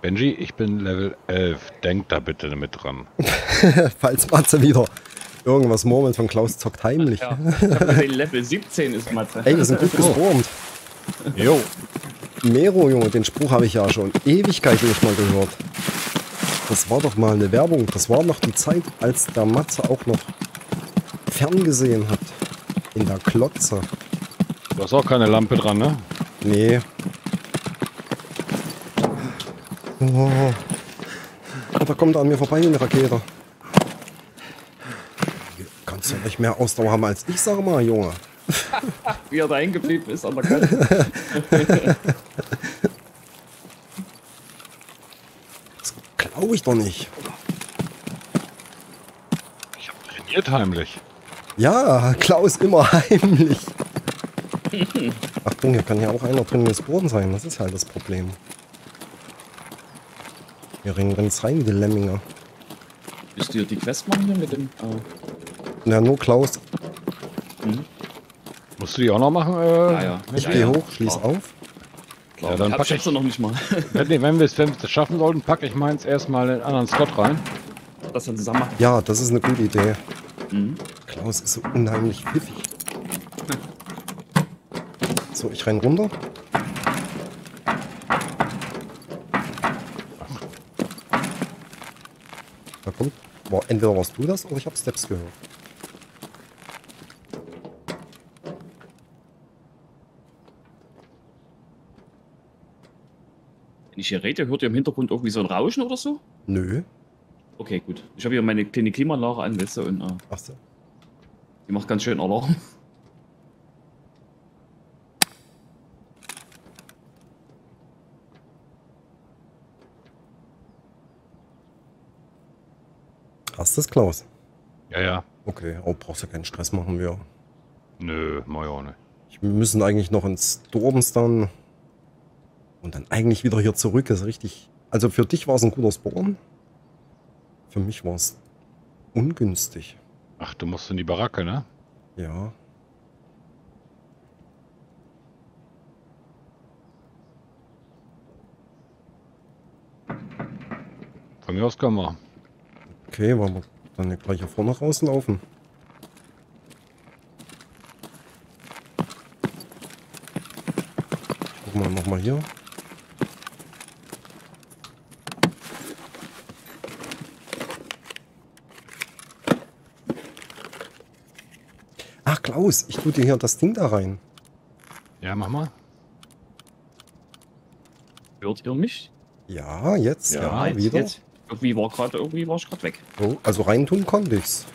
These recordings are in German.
Benji, ich bin Level 11. Denk da bitte mit dran. Falls Matze wieder irgendwas murmelt von Klaus zockt heimlich. Ja. Level 17 ist Matze. Ey, wir sind gut geformt. Jo. Mero, Junge, den Spruch habe ich ja schon Ewigkeiten nicht mal gehört. Das war doch mal eine Werbung. Das war noch die Zeit, als der Matze auch noch ferngesehen hat. In der Klotze. Du hast auch keine Lampe dran, ne? Nee. Oh. Da kommt er an mir vorbei, eine Rakete. Kannst du nicht mehr Ausdauer haben als ich, sag mal, Junge. Wie er da eingeblieben ist an der Kante. Das glaube ich doch nicht. Ich habe trainiert heimlich. Ja, Klaus immer heimlich. Ach, hier kann ja auch einer drin des Boden sein. Das ist halt das Problem. Wir rennen rein, die Lemminger. Willst du die Quest machen hier mit dem... Oh. Ja, nur Klaus. Mhm. Musst du die auch noch machen? Ja. Ich gehe hoch, schließ auf. Ja, dann packe ich noch nicht mal. Wenn wir es schaffen sollten, packe ich meins erstmal in einen anderen Slot rein. Das dann zusammen machen. Ja, das ist eine gute Idee. Mhm. Klaus ist so unheimlich pfiffig. So, ich renn runter. Da kommt. Boah, entweder warst du das oder ich habe Steps gehört. Wenn ich hier rede, hört ihr im Hintergrund irgendwie so ein Rauschen oder so? Nö. Okay, gut. Ich habe hier meine kleine Klimaanlage an, weißt du, und ach so. Die macht ganz schön Alarm. Hast du das, Klaus? Ja, ja. Okay, oh, brauchst du keinen Stress machen wir. Nö, mach ich auch nicht. Wir müssen eigentlich noch ins Dorbenstan und dann eigentlich wieder hier zurück. Das ist richtig. Also für dich war es ein guter Spawn. Für mich war es ungünstig. Ach, du musst in die Baracke, ne? Ja. Von mir aus können wir. Okay, wollen wir dann ja gleich hier vorne rauslaufen? Ich guck mal nochmal hier. Ach, Klaus, ich tue dir hier das Ding da rein. Ja, mach mal. Hört ihr mich? Ja, jetzt. Ja, ja jetzt, wieder. Jetzt. Irgendwie war ich gerade weg. Oh, also reintun konnte ich's.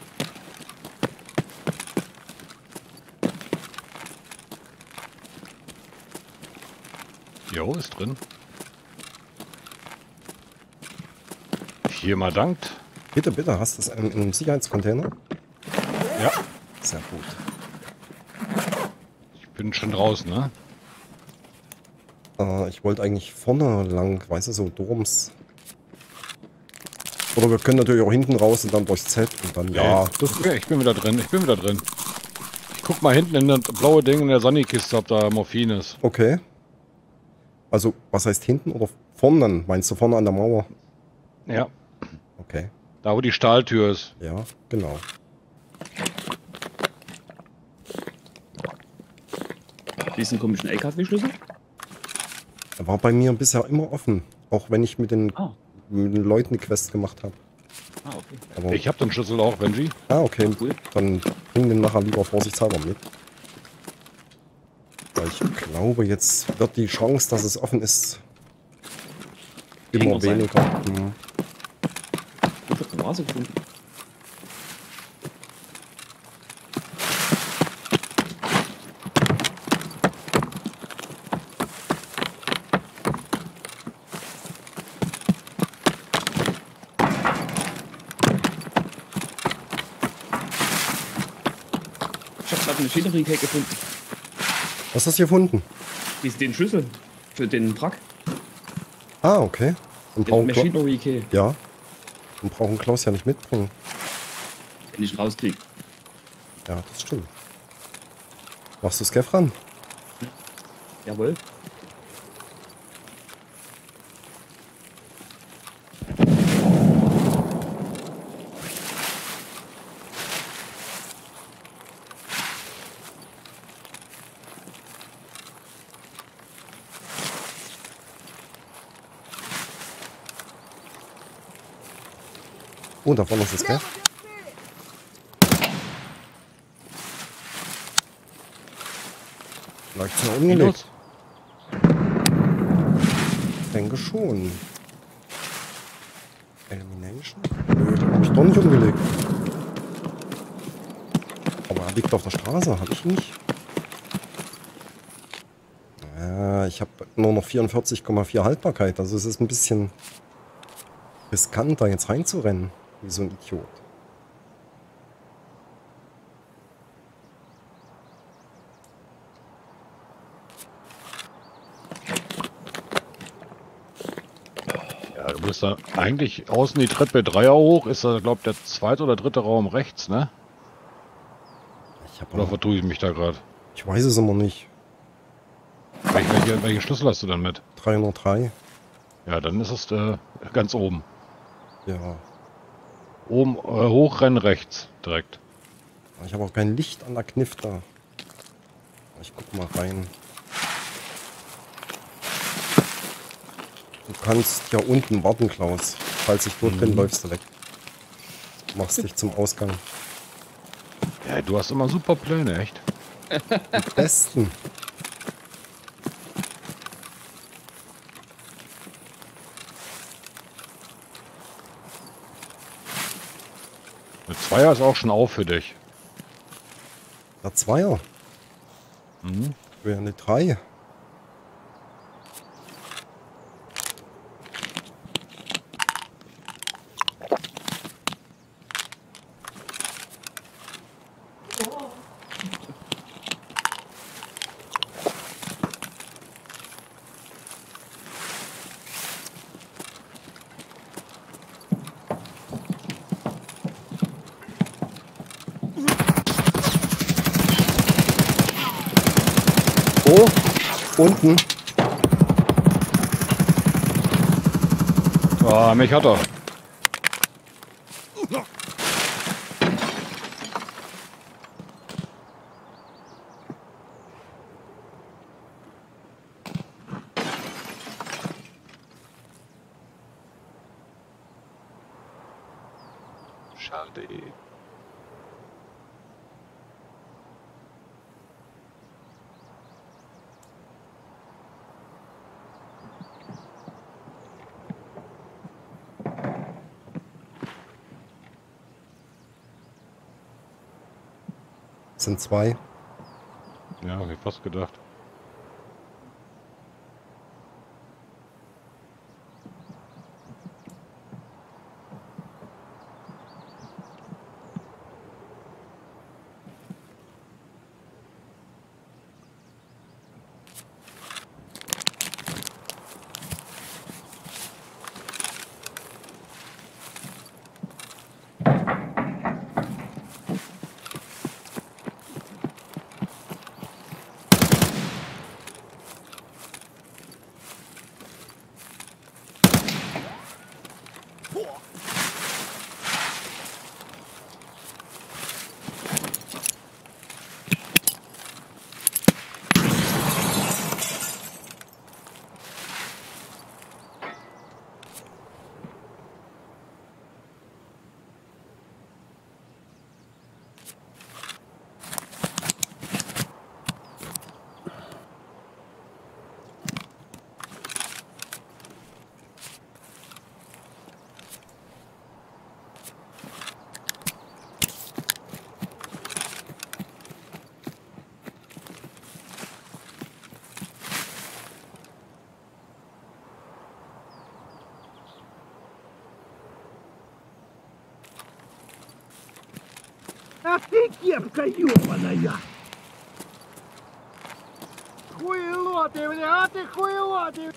Jo, ist drin. Viermal dankt. Bitte, bitte, hast du es in einem Sicherheitscontainer? Ja. Sehr gut. Ich bin schon draußen, ne? Ich wollte eigentlich vorne lang, weißt du, so Doms. Oder wir können natürlich auch hinten raus und dann durchs Z und dann ja. Okay, ich bin wieder drin, Ich guck mal hinten in das blaue Ding in der Sunny-Kiste, ob da Morphin ist. Okay. Also, was heißt hinten oder vorne dann? Meinst du vorne an der Mauer? Ja. Okay. Da, wo die Stahltür ist. Ja, genau. Diesen komischen LKW-Schlüssel? Er war bei mir bisher immer offen. Auch wenn ich mit den Leuten eine Quest gemacht habe. Ah, okay. Aber ich habe den Schlüssel auch, Benji. Ah, okay. Cool. Dann bring den nachher lieber vorsichtshalber mit. Weil ich glaube, jetzt wird die Chance, dass es offen ist, immer weniger. Mhm. Ich hab eine Vase gefunden. Schildering-Cake gefunden. Was hast du gefunden? Den Schlüssel für den Truck. Ah, okay. Und brauchen Machinery-Cake. Ja. Und brauchen Klaus ja nicht mitbringen. Wenn ich rauskriege. Ja, das stimmt. Machst du Scaff ran? Jawohl. Oh, da vorne ist das, gell? Leicht zu umgelegt. Ich denke schon. Elimination? Nö, den hab ich doch nicht umgelegt. Aber er liegt auf der Straße, hab ich nicht. Ja, ich habe nur noch 44,4 Haltbarkeit. Also es ist ein bisschen riskant, da jetzt reinzurennen. Wie so ein Idiot. Ja, du musst da eigentlich außen die Treppe 3er hoch. Ist da, glaube ich, der zweite oder dritte Raum rechts, ne? Oder vertue ich mich da gerade? Ich weiß es immer nicht. Welchen Schlüssel hast du dann mit? 303. Ja, dann ist es ganz oben. Ja. Oben hochrennen rechts direkt. Ich habe auch kein Licht an der Kniff da. Ich guck mal rein. Du kannst ja unten warten, Klaus. Falls ich tot bin, läufst du weg. Machst dich zum Ausgang. Ja, du hast immer super Pläne, echt. Die besten. Der Zweier ist auch schon auf für dich. Der Zweier? Mhm. Ich will ja eine 3. Unten. Oh, mich hat er. Schade. Sind 2. Ja, hab ich fast gedacht. Кепка ёбаная! Хуйло ты, бля, а ты хуйло ты!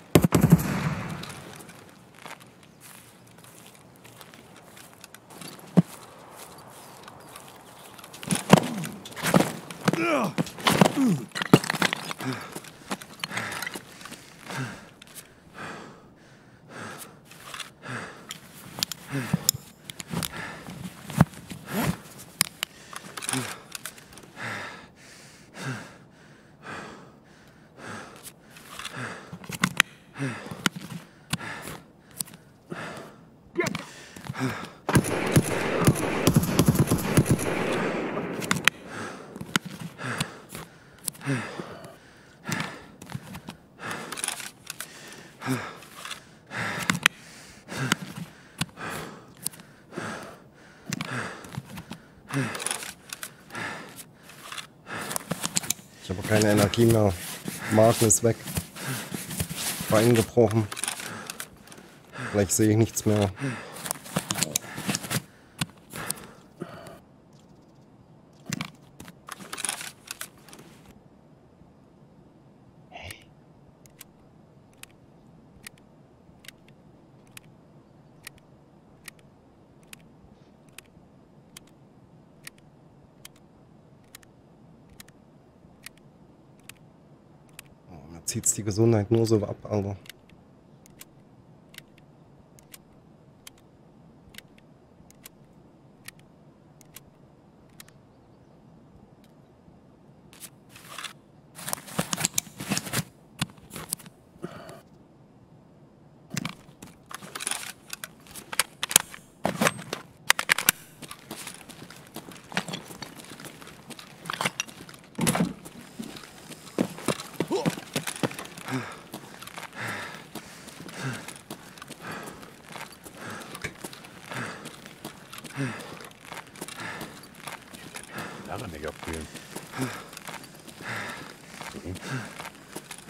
Ich habe keine Energie mehr. Marken ist weg. Bein gebrochen. Vielleicht sehe ich nichts mehr. Zieht's die Gesundheit nur so ab, Alter.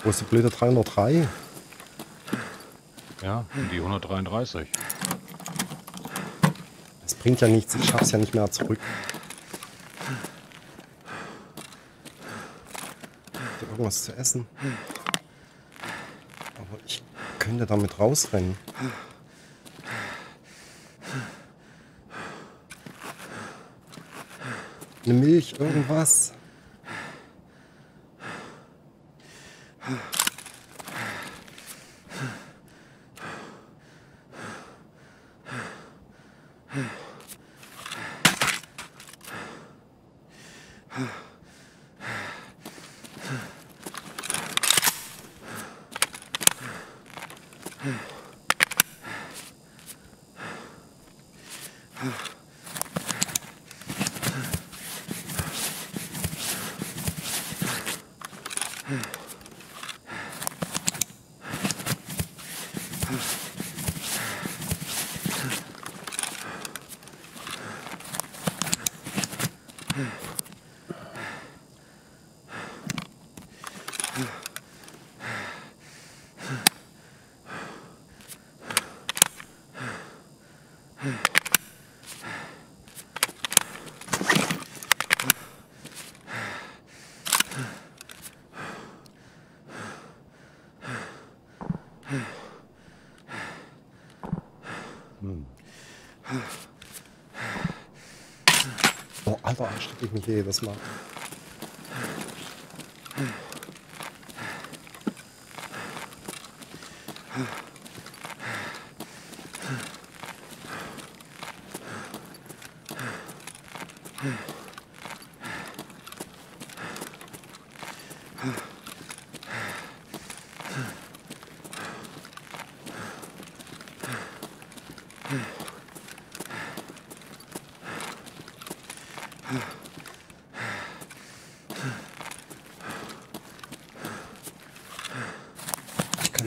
Wo ist die blöde 303? Ja, die 133. Das bringt ja nichts, ich schaff's ja nicht mehr zurück. Habt ihr irgendwas zu essen? Aber ich könnte damit rausrennen. Eine Milch, irgendwas. Oh, Alter, anstecke ich mich jedes Mal.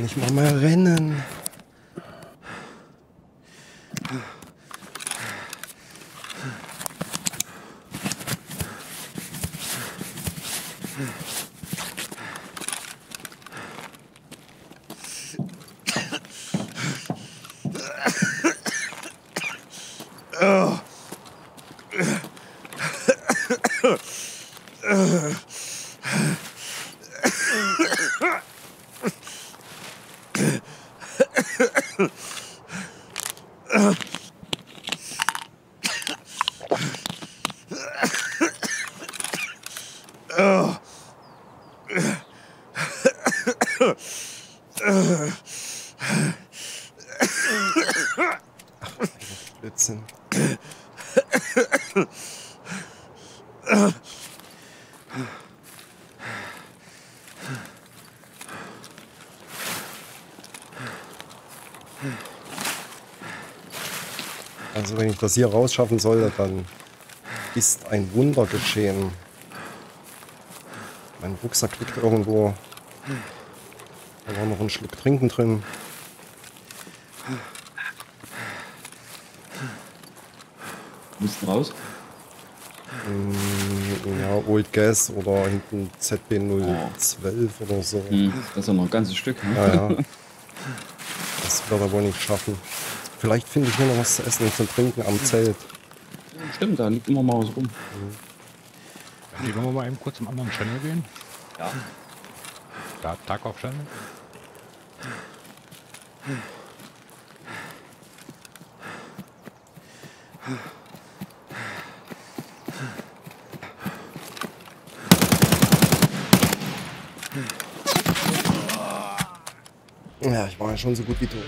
Ich mach mal rennen. Also wenn ich das hier rausschaffen sollte, dann ist ein Wunder geschehen. Mein Rucksack liegt irgendwo. Da war noch ein Schluck Trinken drin. Müssen raus? Ja, Old Gas oder hinten ZB012 oder so. Das ist ja noch ein ganzes Stück. Ne? Ja, ja. Das wird er wohl nicht schaffen. Vielleicht finde ich hier noch was zu essen und zu trinken am Zelt. Stimmt, da liegt immer mal was rum. Ja. Ja, wollen wir mal eben kurz zum anderen Channel gehen? Ja. Da, Tag auf Channel. Ja, ich war ja schon so gut wie tot.